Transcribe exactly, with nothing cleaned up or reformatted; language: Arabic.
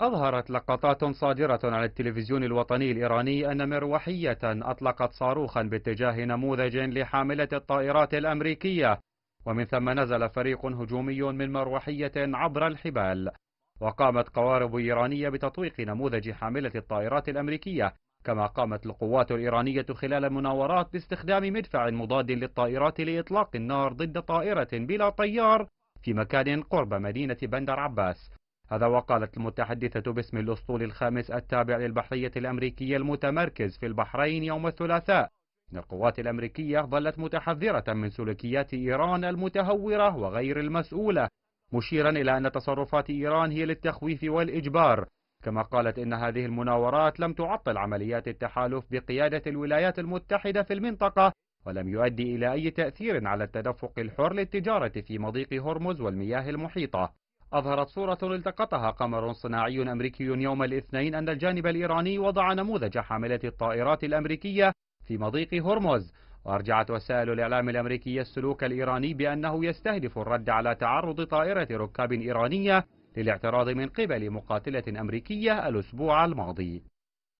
أظهرت لقطات صادرة على التلفزيون الوطني الإيراني أن مروحية أطلقت صاروخا باتجاه نموذج لحاملة الطائرات الأمريكية، ومن ثم نزل فريق هجومي من مروحية عبر الحبال. وقامت قوارب إيرانية بتطويق نموذج حاملة الطائرات الأمريكية، كما قامت القوات الإيرانية خلال مناورات باستخدام مدفع مضاد للطائرات لإطلاق النار ضد طائرة بلا طيار في مكان قرب مدينة بندر عباس. هذا وقالت المتحدثة باسم الأسطول الخامس التابع للبحرية الأمريكية المتمركز في البحرين يوم الثلاثاء أن القوات الأمريكية ظلت متحذرة من سلوكيات إيران المتهورة وغير المسؤولة، مشيرا إلى أن تصرفات إيران هي للتخويف والإجبار. كما قالت إن هذه المناورات لم تعطل عمليات التحالف بقيادة الولايات المتحدة في المنطقة، ولم يؤدي إلى أي تأثير على التدفق الحر للتجارة في مضيق هرمز والمياه المحيطة. أظهرت صورة التقطها قمر صناعي أمريكي يوم الاثنين أن الجانب الإيراني وضع نموذج حاملة الطائرات الأمريكية في مضيق هرمز، وأرجعت وسائل الإعلام الأمريكية السلوك الإيراني بأنه يستهدف الرد على تعرض طائرة ركاب إيرانية للاعتراض من قبل مقاتلة أمريكية الأسبوع الماضي.